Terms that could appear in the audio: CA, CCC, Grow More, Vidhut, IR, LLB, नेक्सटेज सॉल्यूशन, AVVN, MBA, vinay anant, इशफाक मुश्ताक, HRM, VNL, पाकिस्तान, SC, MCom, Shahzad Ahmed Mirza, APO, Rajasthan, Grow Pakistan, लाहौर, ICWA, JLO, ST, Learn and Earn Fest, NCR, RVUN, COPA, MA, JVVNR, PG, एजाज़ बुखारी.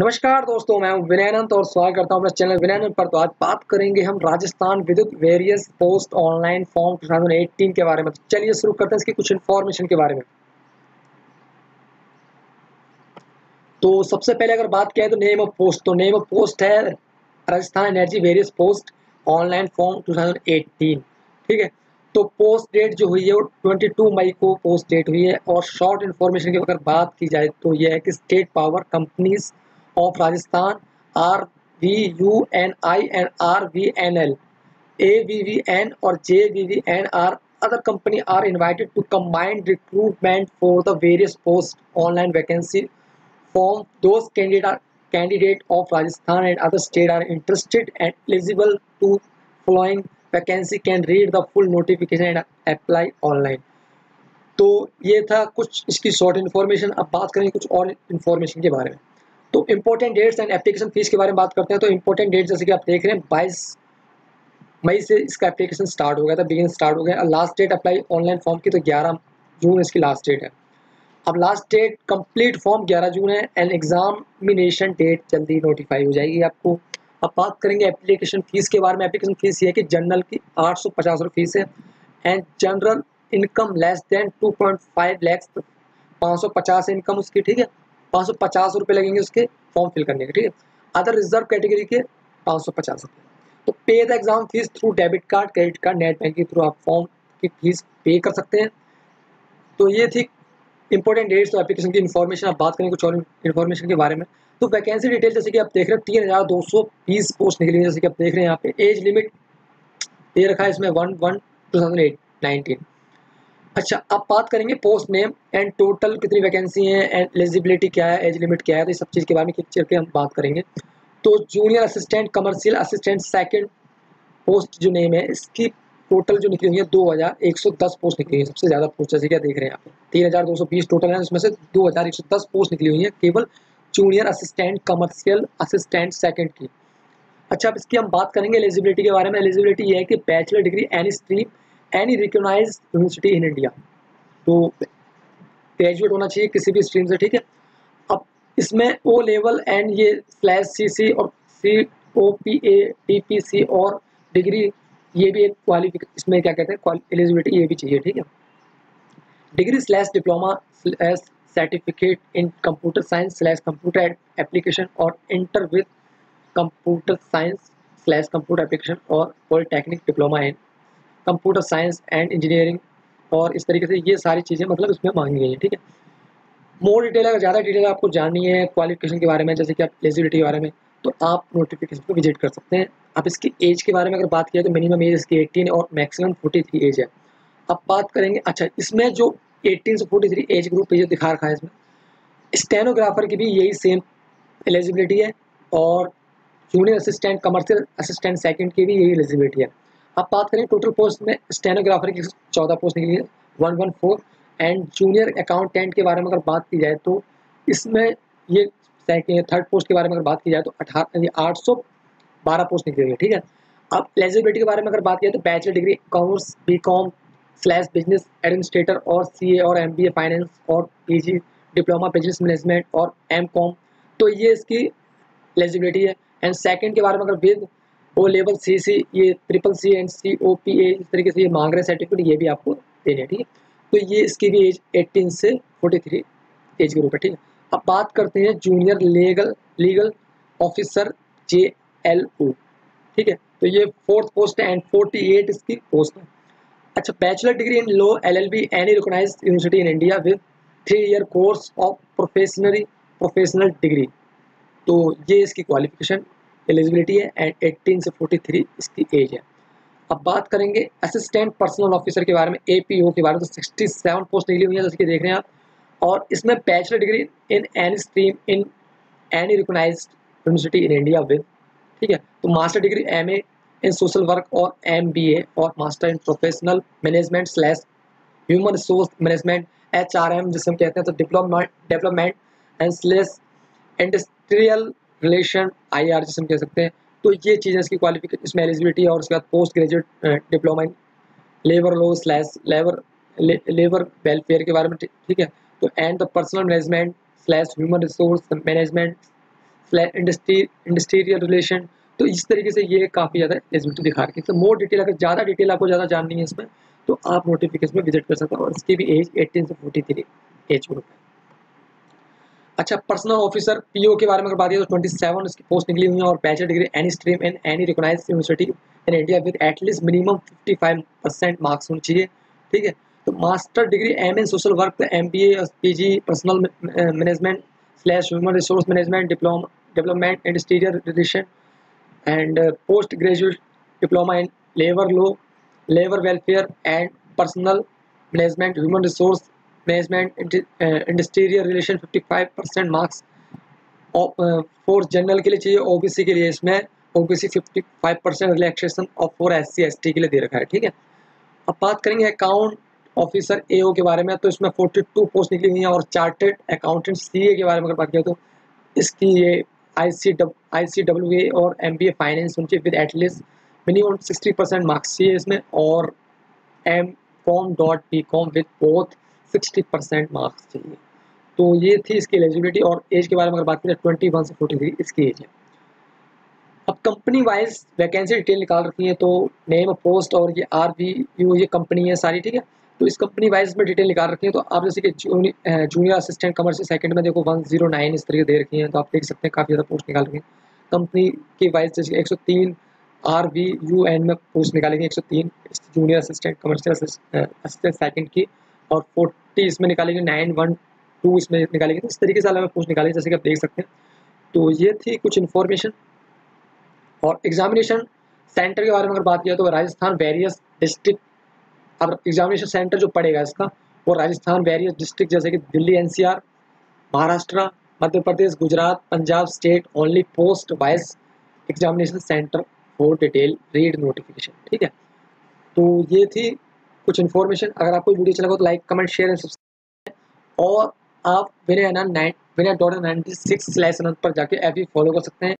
नमस्कार दोस्तों, मैं हूं विनय और स्वागत करता हूं अपने चैनल विनय पर। तो आज बात करेंगे हम राजस्थान विद्युत वेरियस पोस्ट ऑनलाइन फॉर्म 2018 के बारे में। तो चलिए शुरू करते हैं इसकी कुछ इन्फॉर्मेशन के बारे में। तो सबसे पहले अगर बात किया है तो नेम ऑफ पोस्ट, तो नेम ऑफ पोस्ट है Rajasthan energy various post online form 2018। ठीक है, तो पोस्ट डेट जो हुई है वो 22 मई को पोस्ट डेट हुई है। और शॉर्ट इन्फॉर्मेशन की अगर बात की जाए तो यह है कि state power companies of Rajasthan RVUN, IR, VNL, AVVN और JVVNR other company are invited to combined recruitment for the various post online vacancy form. Those candidate of Rajasthan and other state are interested and eligible to following vacancy can read the full notification and apply online. तो ये था कुछ इसकी short information. अब बात करेंगे कुछ और इन्फॉर्मेशन के बारे में। तो important dates and application fees के बारे में बात करते हैं। तो इम्पोर्टेंट डेट जैसे कि आप देख रहे हैं 22 मई से इसका एप्लीकेशन स्टार्ट हो गया था, बिगिन स्टार्ट हो गया। Last date apply online form की तो 11 जून इसकी लास्ट डेट है। अब लास्ट डेट कंप्लीट फॉर्म 11 जून है एंड एग्जामिनेशन डेट जल्दी नोटिफाई हो जाएगी आपको। अब बात करेंगे एप्लीकेशन फीस के बारे में। एप्लीकेशन फीस ये है कि जनरल की 850 रुपये फीस है and general income less than 2.5 lakh 550 income उसकी। ठीक है, 550 रुपये लगेंगे उसके फॉर्म फिल करने के। ठीक है, अदर रिजर्व कैटेगरी के 550 रुपये। तो pay the exam fees through debit card, credit card, net banking through आप फॉर्म की फीस पे कर सकते हैं। तो ये थी इंपॉर्टेंट डेट्स और एप्लीकेशन की इन्फॉर्मेशन। आप बात करें कुछ और इन्फॉर्मेशन के बारे में। तो वैकेंसी डिटेल जैसे कि आप देख रहे हैं 3220 पोस्ट निकली है, जैसे कि आप देख रहे हैं यहाँ पे। एज लिमिट दे रखा है इसमें 1/1/2019। अच्छा, अब बात करेंगे पोस्ट नेम एंड टोटल कितनी वैकेंसी हैं एंड एलिजिबिलिटी क्या है, एज लिमिट क्या है। तो इस सब चीज़ के बारे में चल के हम बात करेंगे। तो junior assistant, commercial assistant second post जो नेम है इसकी टोटल जो निकली हुई है 2110 पोस्ट निकली हुई है। सबसे ज़्यादा पोस्ट जैसे क्या देख रहे हैं आप, 3220 टोटल है, उसमें से 2110 पोस्ट निकली हुई है केवल junior assistant, commercial assistant second की। अच्छा, अब इसकी हम बात करेंगे एलिजिबिलिटी के बारे में। एलिजिबिलिटी ये है कि bachelor degree any stream any recognised university in India. तो ग्रेजुएट होना चाहिए किसी भी स्ट्रीम से। ठीक है, अब इसमें ओ लेवल एंड ये /CC और COPA DPC और डिग्री ये भी एक क्वालिफिकेशन, इसमें क्या कहते हैं एलिजिबिलिटी, ये भी चाहिए। ठीक है, degree /diploma certificate in computer science /computer application और inter with computer science /computer application और polytechnic diploma in computer science and engineering और इस तरीके से ये सारी चीज़ें मतलब इसमें मांगी गई हैं। ठीक है, मोर डिटेल अगर ज़्यादा डिटेल आपको जाननी है क्वालिफिकेशन के बारे में, जैसे कि आप एलिजिबिलिटी के बारे में, तो आप नोटिफिकेशन को विजिट कर सकते हैं। अब इसकी एज के बारे में अगर बात किया तो मिनिमम एज इसकी 18 और मैक्सिमम 43 एज है। अब बात करेंगे, अच्छा इसमें जो 18 से 43 एज ग्रुप जो दिखा रखा है इसमें स्टेनोग्राफर की भी यही सेम एलिजिबिलिटी है और junior assistant, commercial assistant second की भी यही एलिजिबिलिटी है। अब बात करें टोटल पोस्ट में स्टेनोग्राफर की 14 पोस्ट निकली है 114 एंड जूनियर अकाउंटेंट के बारे में अगर बात की जाए तो इसमें ये थर्ड पोस्ट के बारे में अगर बात की जाए तो 812 पोस्ट निकली हुई है। ठीक है, अब एलिजिबिलिटी के बारे में अगर बात की जाए तो bachelor degree commerce BCom business administrator और CA और MBA फाइनेंस और PG डिप्लोमा बिजनेस मैनेजमेंट और M Com, तो ये इसकी एलिजिबिलिटी है। एंड सेकेंड के बारे में अगर विद ओ लेवल CC ये CCC एंड COPA इस तरीके से ये मांग रहे हैं सर्टिफिकेट, ये भी आपको देने हैं। ठीक है, तो ये इसकी भी एज 18 से 43 एज ग्रुप है। ठीक है, अब बात करते हैं जूनियर लीगल ऑफिसर JLO। ठीक है, तो ये 4th पोस्ट है एंड 48 इसकी पोस्ट है। अच्छा, bachelor degree in law LLB any recognised university in India with 3 year course of professional degree, तो ये इसकी क्वालिफिकेशन एलिजिबिलिटी है एंड 18 से 43 इसकी एज है। अब बात करेंगे असिस्टेंट पर्सनल ऑफिसर के बारे में, APO के बारे में। तो 67 पोस्ट निकली हुई है जैसे कि देख रहे हैं आप और इसमें bachelor degree in any stream in any recognised university in India with, ठीक है, तो master degree MA in social work और MBA और master in professional management /human resource management HRM जिसे हम कहते हैं, तो diploma development and /industrial relation IR जिसमें कह सकते हैं। तो ये चीज़ें इसकी क्वालिफिकेशन, इसमें एलिजिबिलिटी और उसके बाद post graduate diploma in labour law /labour welfare के बारे में। ठीक है, तो and the personal management /human resource management industrial relation. तो इस तरीके से ये काफ़ी ज़्यादा एलिजिबिलिटी दिखा रखी है। तो मोर डिटेल, अगर ज़्यादा डिटेल आपको ज़्यादा जाननी है इसमें, तो आप नोटिफिकेशन में विजिट कर सकते हो। और इसकी भी एज 18 से 43 एज ग्रुप है। अच्छा, पर्सनल ऑफिसर पीओ के बारे में अगर बात करें तो 27 इसकी पोस्ट निकली हुई है। और bachelor degree any stream and any recognise university in India with at least minimum 55% marks होने चाहिए, ठीक है। तो master degree M N social work, MBA और PG personnel management / human resource management, diploma development industrial relation and post graduate diploma in labour law, labour welfare and personal management, human resource management, industrial relation 55% marks for general के लिए चाहिए। OBC के लिए इसमें OBC 55% relaxation और 4 SC ST के लिए दे रखा है, ठीक है। अब बात करेंगे अकाउंट ऑफिसर एओ के बारे में, तो इसमें 42 पोस्ट निकली हुई हैं। और चार्टेड अकाउंटेंट सीए के बारे में अगर बात करें तो इसकी ये ICWA और MBA फाइनेंस उनके विद एटलीस्ट मिनिमम 60% मार्क्स चाहिए इसमें। और M.Com.B.Com विद बोथ 60% मार्क्स चाहिए। तो ये थी इसकी एलिजिबिलिटी। और एज के बारे में अगर बात करें 21 से 43 इसकी एज है। अब कंपनी वाइज वैकेंसी डिटेल निकाल रखी है, तो नेम पोस्ट और ये RVU ये कंपनी है सारी, ठीक है। तो इस कंपनी वाइज में डिटेल निकाल रखी है। तो आप जैसे कि जूनियर असिस्टेंट कमर्शियल सेकंड में देखो 109 इस तरीके दे रखी है। तो आप देख सकते हैं काफ़ी ज़्यादा पोस्ट निकाल रखी है कंपनी के वाइज। जैसे 103 RVUN में पोस्ट निकालेगी, 103 junior assistant commercial assistant second की, और 40 इसमें निकालेगी, 912 इसमें निकालेगी। तो इस तरीके से अलग पोस्ट निकालेगी, जैसे कि आप देख सकते हैं। तो ये थी कुछ इन्फॉर्मेशन। और एग्जामिनेशन सेंटर के बारे में अगर बात किया तो राजस्थान वेरियस डिस्ट्रिक्ट, अब एग्जामिनेशन सेंटर जो पड़ेगा इसका वो राजस्थान वेरियस डिस्ट्रिक्ट जैसे कि Delhi NCR, Maharashtra, Madhya Pradesh, Gujarat, Punjab state only post wise examination centre for detail read notification, ठीक है। तो ये थी कुछ इन्फॉर्मेशन। अगर आपको वीडियो अच्छा लगा तो like, comment, share and subscribe. और आप vinay.96/anand पर जाके ऐप भी फॉलो कर सकते हैं।